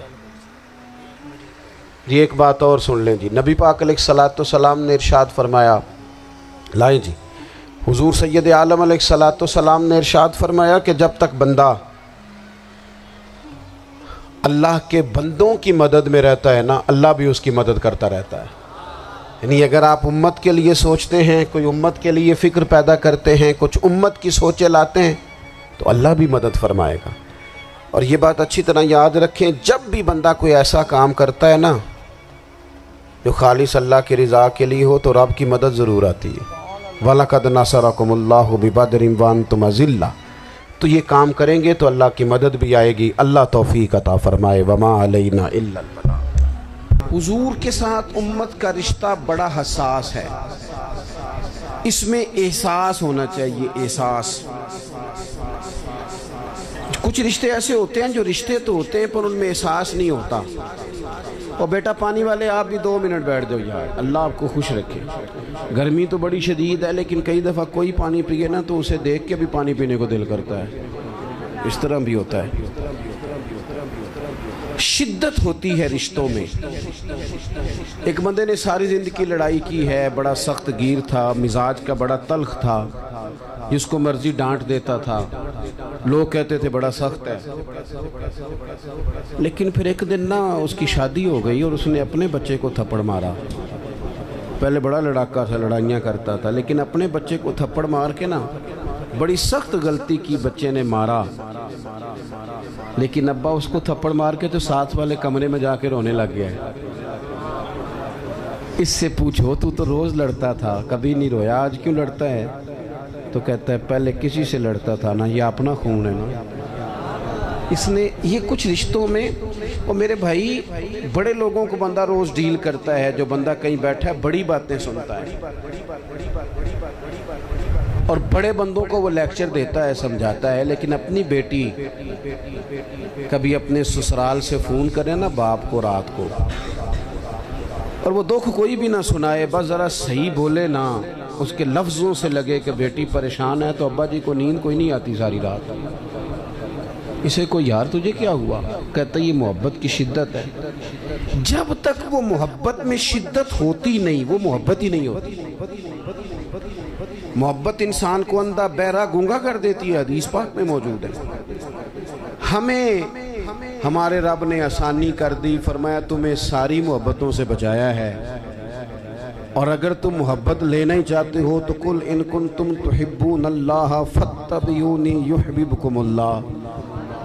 जी एक बात और सुन लें जी। नबी पाक अलैहिस्सलाम ने इरशाद फरमाया, लाएं जी, हुजूर सैयद आलम अलैहिस्सलाम ने इरशाद फरमाया कि जब तक बंदा अल्लाह के बंदों की मदद में रहता है ना, अल्लाह भी उसकी मदद करता रहता है। यानी अगर आप उम्मत के लिए सोचते हैं, कोई उम्मत के लिए फ़िक्र पैदा करते हैं, कुछ उम्मत की सोचें लाते हैं, तो अल्लाह भी मदद फरमाएगा। और ये बात अच्छी तरह याद रखें, जब भी बंदा कोई ऐसा काम करता है ना जो खालिस अल्लाह की रज़ा के लिए हो, तो रब की मदद ज़रूर आती है। वलक़द नसरकुमुल्लाहु बिबद्र वअंतुम अज़िल्ला। तो ये काम करेंगे तो अल्लाह की मदद भी आएगी। अल्लाह तौफीक अता फ़रमाए। वमा अलैना इल्ला अल-बलाग। हुजूर के साथ उम्मत का रिश्ता बड़ा हसास है, इसमें एहसास होना चाहिए। एहसास, कुछ रिश्ते ऐसे होते हैं जो रिश्ते तो होते हैं पर उनमें एहसास नहीं होता। और बेटा पानी वाले, आप भी 2 मिनट बैठ जाओ यार, अल्लाह आपको खुश रखे। गर्मी तो बड़ी शदीद है, लेकिन कई दफ़ा कोई पानी पिए ना तो उसे देख के भी पानी पीने को दिल करता है, इस तरह भी होता है। शिद्दत होती है रिश्तों में। एक बंदे ने सारी ज़िंदगी लड़ाई की है, बड़ा सख्त गीर था, मिजाज का बड़ा तल्ख था, जिसको मर्जी डांट देता था, लोग कहते थे बड़ा सख्त है। लेकिन फिर एक दिन ना उसकी शादी हो गई और उसने अपने बच्चे को थप्पड़ मारा। पहले बड़ा लड़ाका था, लड़ाइयाँ करता था, लेकिन अपने बच्चे को थप्पड़ मार के ना बड़ी सख्त गलती की, बच्चे ने मारा, लेकिन अब्बा उसको थप्पड़ मार के तो साथ वाले कमरे में जाके रोने लग गया। इससे पूछो तू तो रोज़ लड़ता था, कभी नहीं रोया, आज क्यों लड़ता है? तो कहता है पहले किसी से लड़ता था ना, ये अपना खून है ना। इसने ये कुछ रिश्तों में, और मेरे भाई बड़े लोगों को बंदा रोज़ डील करता है, जो बंदा कहीं बैठा है बड़ी बातें सुनता है और बड़े बंदों को वो लेक्चर देता है, समझाता है, लेकिन अपनी बेटी कभी अपने ससुराल से फ़ोन करे ना बाप को रात को, और वो दुख कोई भी ना सुनाए, बस ज़रा सही बोले ना, उसके लफ्ज़ों से लगे कि बेटी परेशान है, तो अब्बा जी को नींद कोई नहीं आती सारी रात। इसे कोई यार तुझे क्या हुआ? कहता ये मोहब्बत की शिद्दत है। जब तक वो मोहब्बत में शिद्दत होती नहीं, वो मोहब्बत ही नहीं होती। मोहब्बत इंसान को अंधा, बहरा, गूंगा कर देती है, हदीस पाक में मौजूद है। हमें हमारे रब ने आसानी कर दी, फरमाया तुम्हें सारी मोहब्बतों से बचाया है, और अगर तुम मोहब्बत लेना ही चाहते हो तो कुल इन कुंतुम तुहिब्बूनल्लाह फत्तबियूनी युहिब्बुकुमुल्लाह।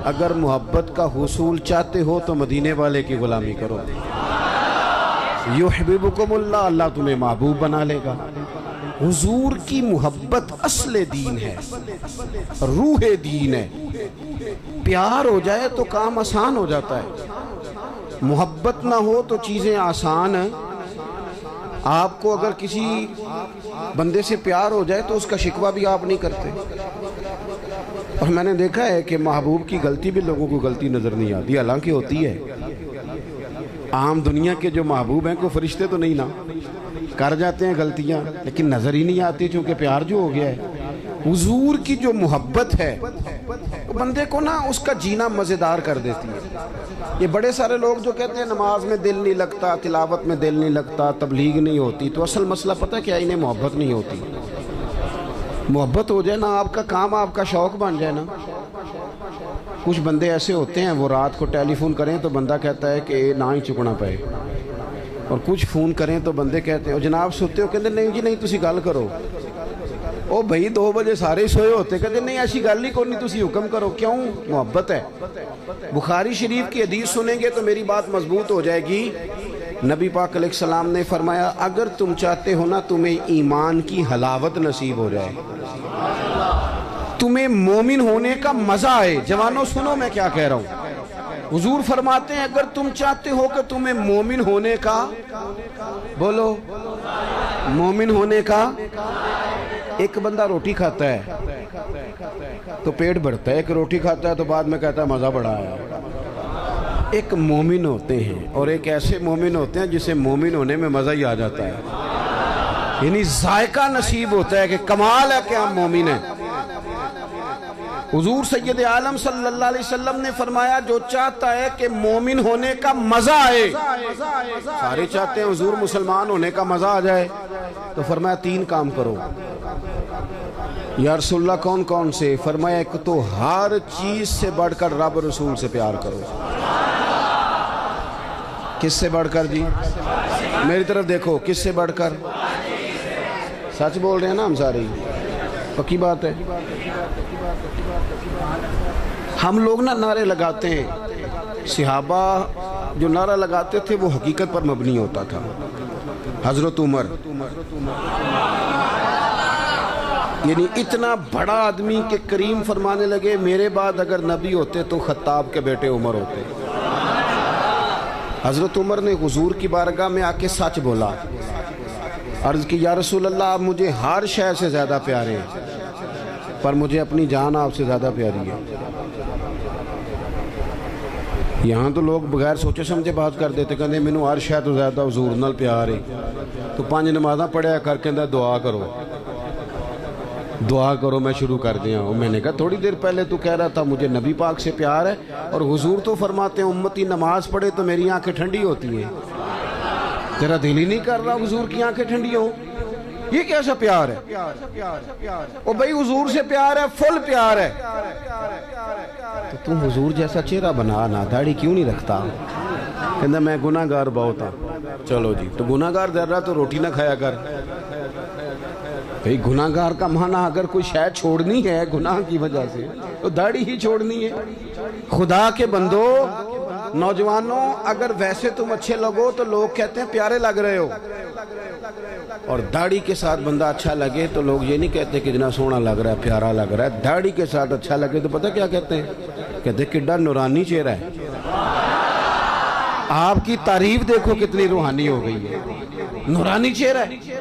अगर मोहब्बत का हुसूल चाहते हो तो मदीने वाले की गुलामी करो, युहिब्बुकुमुल्लाह, अल्लाह तुम्हें महबूब बना लेगा। हुजूर की मोहब्बत असले दीन है, रूहे दीन है। प्यार हो जाए तो काम आसान हो जाता है, मोहब्बत ना हो तो चीज़ें आसान हैं। आपको अगर किसी बंदे से प्यार हो जाए तो उसका शिकवा भी आप नहीं करते। और मैंने देखा है कि महबूब की गलती भी लोगों को गलती नज़र नहीं आती, हालांकि होती है। आम दुनिया के जो महबूब हैं को फरिश्ते तो नहीं ना कर जाते हैं गलतियां, लेकिन नज़र ही नहीं आती, क्योंकि प्यार जो हो गया है। हुजूर की जो मोहब्बत है तो बंदे को ना उसका जीना मज़ेदार कर देती है। ये बड़े सारे लोग जो कहते हैं नमाज में दिल नहीं लगता, तिलावत में दिल नहीं लगता, तबलीग नहीं होती, तो असल मसला पता है क्या? इन्हें मोहब्बत नहीं होती। मोहब्बत हो जाए ना, आपका काम आपका शौक़ बन जाए ना। कुछ बंदे ऐसे होते हैं वो रात को टेलीफोन करें तो बंदा कहता है कि ना ही चुकना पाए, और कुछ फ़ोन करें तो बंदे कहते हैं जनाब सोते हो? कहते नहीं जी नहीं, तुसी गल करो। ओ भाई 2 बजे सारे सोए होते, कहते नहीं ऐसी गल नहीं, कोई नहीं, तुसी हुक्म करो। क्यों? मोहब्बत है। बुखारी शरीफ की हदीस सुनेंगे तो मेरी बात मजबूत हो जाएगी। नबी पाक अलैहिस्सलाम ने फरमाया अगर तुम चाहते हो ना तुम्हें ईमान की हलावत नसीब हो जाए, तुम्हें मोमिन होने का मज़ा आए। जवानों सुनो मैं क्या कह रहा हूँ। हुजूर फरमाते हैं अगर तुम चाहते हो कि तुम्हें मोमिन होने का, बोलो मोमिन होने का। एक बंदा रोटी खाता है तो पेट भरता है, एक रोटी खाता है तो बाद में कहता है मज़ा बड़ा आया। एक मोमिन होते हैं और एक ऐसे मोमिन होते हैं जिसे मोमिन होने में मज़ा ही आ जाता है, यानी जायका नसीब होता है कि कमाल है कि हम मोमिन हैं। हुजूर सैयद आलम सल्लल्लाहु अलैहि वसल्लम ने फरमाया जो चाहता है कि मोमिन होने का मज़ा आए, सारे चाहते हैं हुजूर मुसलमान होने का मज़ा आ जाए, तो फरमाया 3 काम करो। या रसूलल्लाह कौन कौन से? फरमाया एक तो हर चीज़ से बढ़कर रब रसूल से प्यार करो। किस से बढ़कर? जी मेरी तरफ देखो, किस से बढ़कर? सच बोल रहे हैं ना हम सारे, पक्की बात है। हम लोग ना नारे लगाते हैं, सहाबा जो नारा लगाते थे वो हकीकत पर मबनी होता था। हज़रत उमर यानी इतना बड़ा आदमी के करीम फरमाने लगे मेरे बाद अगर नबी होते तो खत्ताब के बेटे उमर होते। हज़रत उमर ने हुजूर की बारगाह में आके सच बोला। अर्ज़ की या रसूल अल्लाह आप मुझे हर शय से ज़्यादा प्यारे हैं, पर मुझे अपनी जान आपसे ज़्यादा प्यारी है। यहाँ तो लोग बगैर सोचे समझे बात कर देते, कहते मैनू हर शय तो ज़्यादा हुजूर नाल प्यार है। तो 5 नमाज़ा पढ़िया कर, कहता दुआ करो, दुआ करो। मैं शुरू कर दिया हूँ, मैंने कहा थोड़ी देर पहले तो कह रहा था मुझे नबी पाक से प्यार है, और हुजूर तो फरमाते हैं उम्मती नमाज पढ़े तो मेरी आँखें ठंडी होती हैं, तेरा दिल ही नहीं कर रहा हुजूर की आंखें ठंडी हो। ये कैसा प्यार है? ओ भाई हुजूर से प्यार है, फुल प्यार है। तो तुम हुजूर जैसा चेहरा बना ना, दाढ़ी क्यों नहीं रखता? कहना मैं गुनाहगार बहुत हूं। चलो जी, तो गुनाहगार दर्रा तो रोटी ना खाया कर भाई। गुनाहगार का माना अगर कोई शय छोड़नी है गुनाह की वजह से तो दाढ़ी ही छोड़नी है। खुदा के बंदो नौजवानों, अगर वैसे तुम अच्छे लगो तो लोग कहते हैं प्यारे लग रहे हो, और दाढ़ी के साथ बंदा अच्छा लगे तो लोग ये नहीं कहते कि जना सोहना लग रहा है प्यारा लग रहा है। दाढ़ी के साथ अच्छा लगे तो पता क्या कहते हैं, कहते हैं किड्डा नूरानी चेहरा है। आपकी तारीफ देखो कितनी रूहानी हो गई है, नूरानी चेहरा है।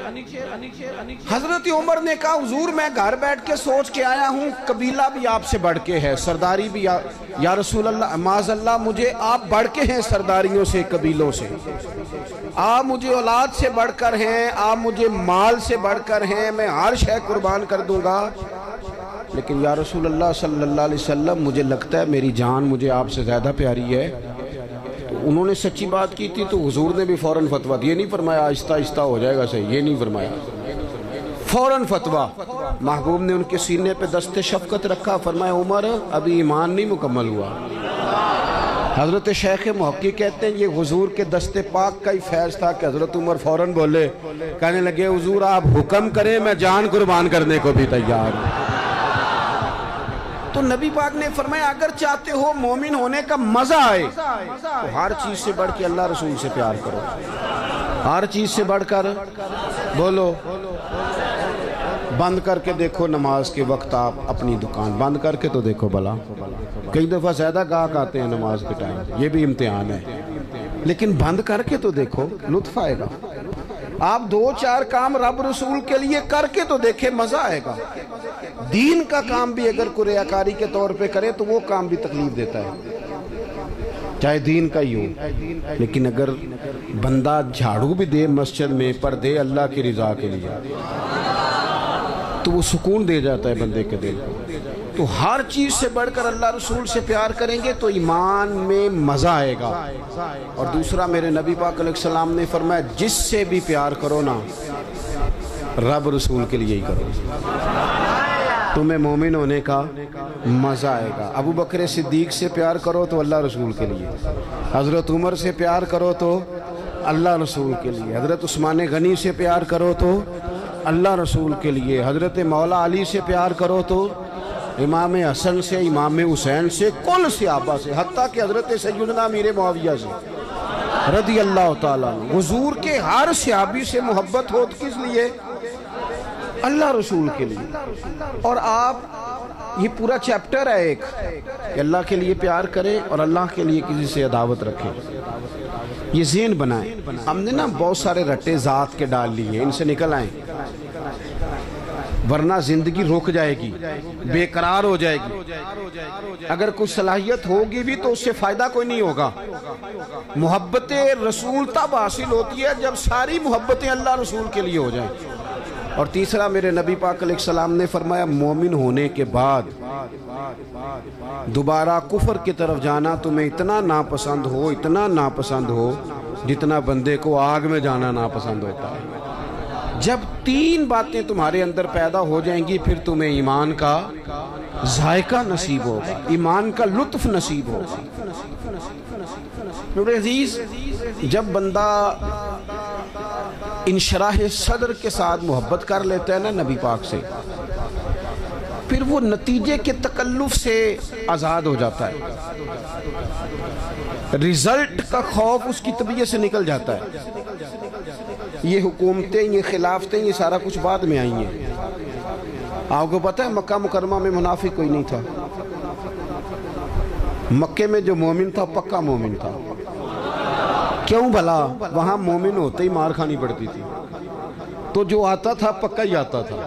हजरत उमर ने कहा हुजूर मैं घर बैठ के सोच के आया हूँ कबीला भी आपसे बढ़ के है, सरदारी भी या रसूल अल्लाह माज़ल्लाह मुझे आप बढ़ के हैं सरदारियों से कबीलों से, आप मुझे औलाद से बढ़कर हैं, आप मुझे माल से बढ़कर हैं, मैं हर शय कुर्बान कर दूंगा, लेकिन या रसूल अल्लाह सल्लल्लाहु अलैहि वसल्लम मुझे लगता है मेरी जान मुझे आपसे ज़्यादा प्यारी है। तो उन्होंने सच्ची बात की थी, तो हुजूर ने भी फ़ौरन फतवा दिया, नहीं फरमाया आहिस्ता आहिस्ता हो जाएगा सही, ये नहीं फरमाया, फ़ौरन फतवा। महबूब ने उनके सीने पे दस्ते शफकत रखा, फरमाया उमर अभी ईमान नहीं मुकम्मल हुआ। हज़रत शेख मोहक्की कहते हैं ये हुजूर के दस्ते पाक का ही फैज़ था कि हज़रत उमर फ़ौरन बोले, कहने लगे हुजूर आप हुक्म करें मैं जान कुर्बान करने को भी तैयार हूँ। तो नबी पाक ने फरमाया अगर चाहते हो मोमिन होने का मज़ा आए तो हर चीज़ से बढ़ के अल्लाह रसूल से प्यार करो, हर चीज़ से बढ़कर। बोलो बंद करके देखो नमाज के वक्त आप अपनी दुकान बंद करके तो देखो भला, कई दफ़ा ज़्यादा गाहक आते हैं नमाज के टाइम, ये भी इम्तिहान है, लेकिन बंद करके तो देखो लुत्फ़ आएगा। आप दो चार काम रब रसूल के लिए करके तो देखे मज़ा आएगा। दीन का काम भी अगर कोई रियाकारी के तौर पे करे तो वो काम भी तकलीफ देता है, चाहे दीन का ही हो, लेकिन अगर बंदा झाड़ू भी दे मस्जिद में पर दे अल्लाह की रजा के लिए तो वो सुकून दे जाता है बंदे के दिल को। तो हर चीज़ से बढ़कर अल्लाह रसूल से प्यार करेंगे तो ईमान में मज़ा आएगा। और दूसरा मेरे नबी पाक अलैहिस्सलाम ने फरमाया जिससे भी प्यार करो ना रब रसूल के लिए ही करो, तुम्हें मोमिन होने का मज़ा आएगा। अबू बकर सिद्दीक से प्यार करो तो अल्लाह रसूल के लिए, हज़रत उमर से प्यार करो तो अल्लाह रसूल के लिए, हज़रत उस्मान गनी से प्यार करो तो अल्लाह रसूल के लिए, हज़रत मौला अली से प्यार करो तो इमाम हसन से, इमाम हुसैन से, कुल सहाबा से, हत्ता के हज़रत सैयदना अमीर मुआविया से रज़ी अल्लाह ताला अन्हु। हुजूर के हर सहाबी से मोहब्बत हो तो किस लिए, अल्लाह रसूल के लिए। और आप ये पूरा चैप्टर है एक कि अल्लाह के लिए प्यार करें और अल्लाह के लिए किसी से अदावत रखें, ये ज़हन बनाएं। हमने ना बहुत सारे रट्टे ज़ात के डाल लिए, इनसे निकल आएँ वरना जिंदगी रुक जाएगी, बेकरार हो जाएगी। अगर कुछ सलाहियत होगी भी तो उससे फ़ायदा कोई नहीं होगा। मोहब्बत रसूल तब हासिल होती है जब सारी मोहब्बतें अल्लाह रसूल के लिए हो जाएं। और तीसरा मेरे नबी पाक अलैहिस्सलाम ने फरमाया मोमिन होने के बाद दोबारा कुफर की तरफ जाना तुम्हें इतना नापसंद हो, इतना नापसंद हो जितना बंदे को आग में जाना नापसंद होता है। जब तीन बातें तुम्हारे अंदर पैदा हो जाएंगी फिर तुम्हें ईमान का जायका नसीब होगा, ईमान का लुत्फ नसीब होगा। मेरे अजीज, जब बंदा इंशराह सदर के साथ मोहब्बत कर लेता है ना नबी पाक से, फिर वो नतीजे के तकल्लुफ से आज़ाद हो जाता है, रिजल्ट का खौफ उसकी तबीयत से निकल जाता है। ये हुकूमतें, ये खिलाफतें, ये सारा कुछ बाद में आई हैं। आपको पता है मक्का मुकरमा में मुनाफिक कोई नहीं था, मक्के में जो मोमिन था पक्का मोमिन था, क्यों भला वहाँ मोमिन होते ही मार खानी पड़ती थी, तो जो आता था पक्का ही आता था,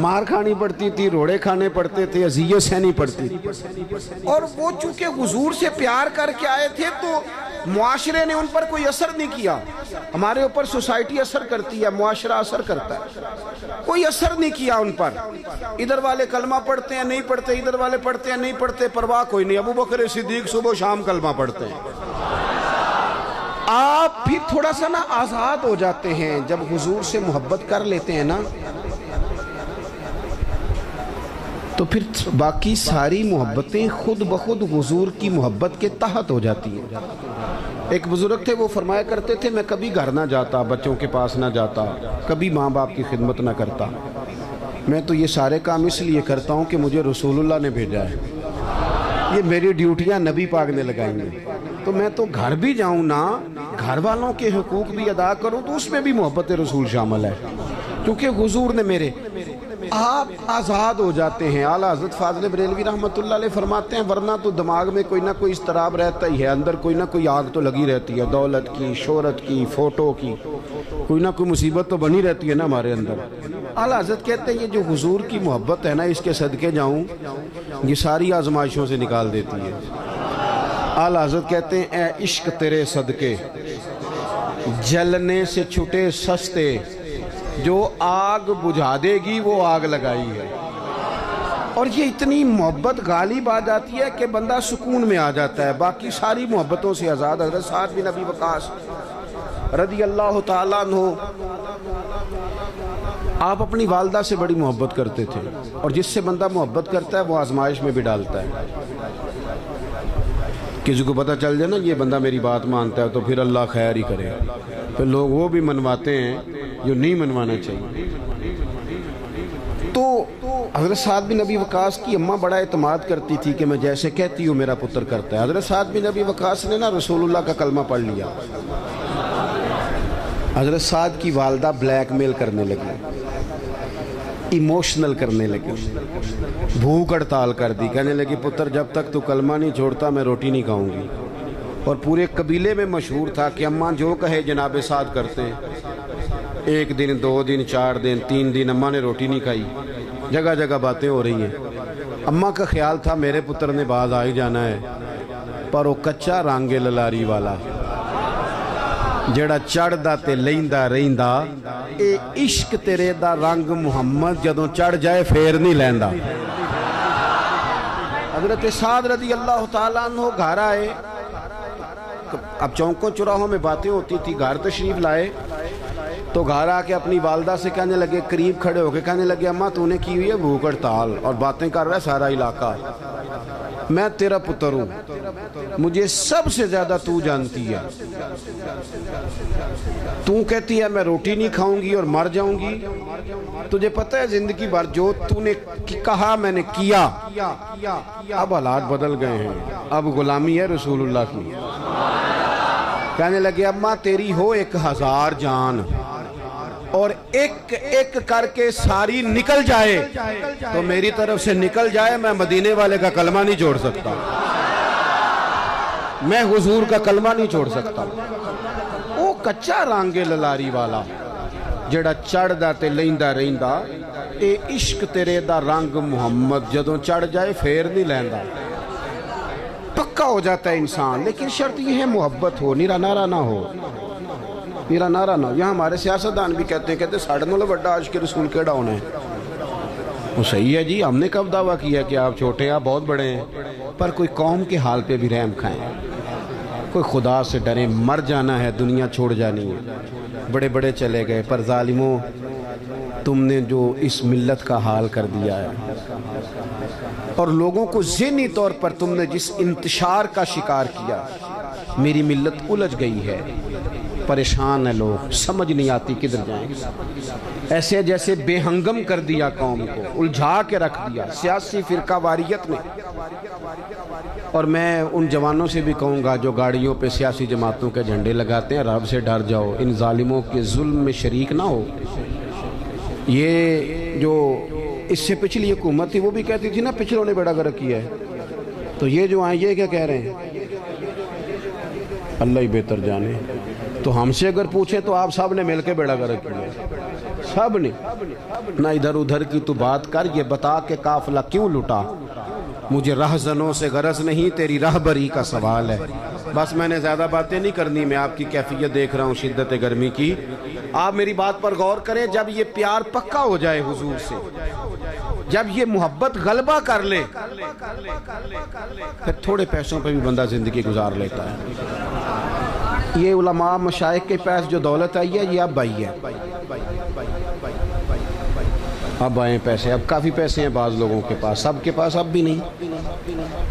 मार खानी पड़ती थी, रोड़े खाने पड़ते थे, अजियत सहनी पड़ती थी। और वो चूँकि हुजूर से प्यार करके आए थे तो मुआशरे ने उन पर कोई असर नहीं किया। हमारे ऊपर सोसाइटी असर करती है, मुआशरा असर करता है, कोई असर नहीं किया उन पर। इधर वाले कलमा पढ़ते हैं नहीं पढ़ते, इधर वाले पढ़ते हैं नहीं पढ़ते, परवाह कोई नहीं। अबू बकर सिद्दीक सुबह शाम कलमा पढ़ते हैं। आप भी थोड़ा सा ना आज़ाद हो जाते हैं जब हुजूर से मोहब्बत कर लेते हैं ना, तो फिर बाकी सारी मोहब्बतें खुद ब खुद हुजूर की मोहब्बत के तहत हो जाती हैं। एक बुज़ुर्ग थे, वो फरमाया करते थे, मैं कभी घर ना जाता, बच्चों के पास ना जाता, कभी माँ बाप की खिदमत ना करता। मैं तो ये सारे काम इसलिए करता हूँ कि मुझे रसूलुल्लाह ने भेजा है, ये मेरी ड्यूटियाँ नबी पाक ने लगाएंगे। तो मैं तो घर भी जाऊँ ना, घर वालों के हकूक़ भी अदा करूँ, तो उसमें भी मोहब्बत रसूल शामिल है, क्योंकि हुजूर ने मेरे। आप आज़ाद हो जाते हैं। आला हज़रत फ़ाज़िल बरेलवी रहमतुल्लाह अलैह फरमाते हैं, वरना तो दिमाग में कोई ना कोई इस्तराब रहता ही है, अंदर कोई ना कोई आग तो लगी रहती है, दौलत की, शोहरत की, फ़ोटो की, कोई ना कोई मुसीबत तो बनी रहती है ना हमारे अंदर। आला हज़रत कहते हैं, ये जो हुजूर की मोहब्बत है ना, इसके सदके जाऊँ, ये सारी आजमाइशों से निकाल देती है। आला हज़रत कहते हैं, ए इश्क तेरे सदके जलने से छुटे सस्ते, जो आग बुझा देगी वो आग लगाई है। और ये इतनी मोहब्बत गालिब आ जाती है कि बंदा सुकून में आ जाता है, बाकी सारी मोहब्बतों से आज़ाद। हज़रत साद बिन अबी वक़ास रज़ी अल्लाह ताला अन्हु, आप अपनी वालदा से बड़ी मोहब्बत करते थे, और जिससे बंदा मोहब्बत करता है वो आजमाइश में भी डालता है। किसी को पता चल जाए ना ये बंदा मेरी बात मानता है, तो फिर अल्लाह खैर ही करे। फिर लोग वो भी मनवाते हैं जो नहीं मनवाना चाहिए। तो हज़रत साद बिन अबी वक़ास की अम्मा बड़ा एतमाद करती थी कि मैं जैसे कहती हूँ मेरा पुत्र करता है। हज़रत साद बिन अबी वक़ास ने ना रसूलुल्लाह का कलमा पढ़ लिया। हज़रत साद की वालदा ब्लैकमेल करने लगी, इमोशनल करने लगी, भूख हड़ताल कर दी। कहने लगी, पुत्र जब तक तू कलमा नहीं छोड़ता मैं रोटी नहीं खाऊँगी। और पूरे कबीले में मशहूर था कि अम्मा जो कहे जनाब साद करते हैं। एक दिन, दो दिन, चार दिन, तीन दिन अम्मा ने रोटी नहीं खाई। जगह जगह बातें हो रही हैं। अम्मा का ख्याल था मेरे पुत्र ने बाद आ ही जाना है, पर वो कच्चा रांगे ललारी वाला जेड़ा चढ़दा ते लेंदा रहिंदा, ए इश्क तेरे दा रंग मुहम्मद जदों चढ़ जाए फेर नहीं लैंदा। हज़रत साद रज़ी अल्लाह ताला अन्हु घर आए। अब चौंकों चौराहों में बातें होती थी। घर तशरीफ लाए तो घर आके अपनी वालदा से कहने लगे, करीब खड़े होके कहने लगे, अम्मा तूने की हुई है भूख हड़ताल और बातें कर रहा है सारा इलाका। मैं तेरा पुत्र हूँ, मुझे सबसे ज़्यादा तू जानती है। तू कहती है मैं रोटी नहीं खाऊंगी और मर जाऊंगी। तुझे पता है ज़िंदगी भर जो तूने कहा मैंने किया। अब हालात बदल गए हैं, अब गुलामी है रसूलुल्लाह की। कहने लगे, अम्मा तेरी हो 1000 जान और एक एक करके सारी निकल जाए तो मेरी तरफ से निकल जाए, मैं मदीने वाले का कलमा नहीं छोड़ सकता, मैं हुजूर का कलमा नहीं छोड़ सकता। वो कच्चा रांगे ललारी वाला जेड़ा चढ़दा ते लेंदा रहिंदा, ए इश्क तेरे दा रंग मुहम्मद जदों चढ़ जाए फेर नहीं लैंदा। पक्का हो जाता है इंसान, लेकिन शर्त यह है मोहब्बत हो, निरा नारा ना हो, मेरा नारा ना। यहाँ हमारे सियासतदान भी कहते हैं साढ़े नो बड़ा आज के रसूल केड़ा होना है। वो सही है जी, हमने कब दावा किया कि आप छोटे हैं, आप बहुत बड़े हैं, पर कोई कौम के हाल पे भी रहम खाएं, कोई खुदा से डरें। मर जाना है, दुनिया छोड़ जानी है। बड़े बड़े चले गए, पर जालिमों तुमने जो इस मिल्लत का हाल कर दिया है, और लोगों को ज़हनी तौर पर तुमने जिस इंतशार का शिकार किया, मेरी मिल्लत उलझ गई है, परेशान है लोग, समझ नहीं आती किधर जाएं। ऐसे जैसे बेहंगम कर दिया कौम को, उलझा के रख दिया सियासी फिरकावारियत में। और मैं उन जवानों से भी कहूँगा जो गाड़ियों पे सियासी जमातों के झंडे लगाते हैं, रब से डर जाओ, इन जालिमों के जुल्म में शरीक ना हो। ये जो इससे पिछली हुकूमत थी वो भी कहती थी ना पिछलों ने बड़ा गर्क किया है, तो ये जो आए ये क्या कह रहे हैं, अल्लाह ही बेहतर जाने। तो हमसे अगर पूछे तो आप सब ने मिल के बेड़ा गर्क किया, सब ने ना। इधर उधर की तू बात कर, ये बता के काफिला क्यों लुटा। मुझे रहजनों से गरज नहीं, तेरी रहबरी का सवाल है। बस मैंने ज़्यादा बातें नहीं करनी, मैं आपकी कैफियत देख रहा हूँ, शिद्दत गर्मी की। आप मेरी बात पर गौर करें, जब ये प्यार पक्का हो जाए हुजूर से, जब ये मोहब्बत गलबा कर ले, फिर थोड़े पैसों पर भी बंदा ज़िंदगी गुजार लेता है। ये उलमा मशाइख के पास जो दौलत आई है ये अब भाई है, अब आए पैसे, अब काफ़ी पैसे हैं बाज़ लोगों के पास, सब के पास अब भी नहीं।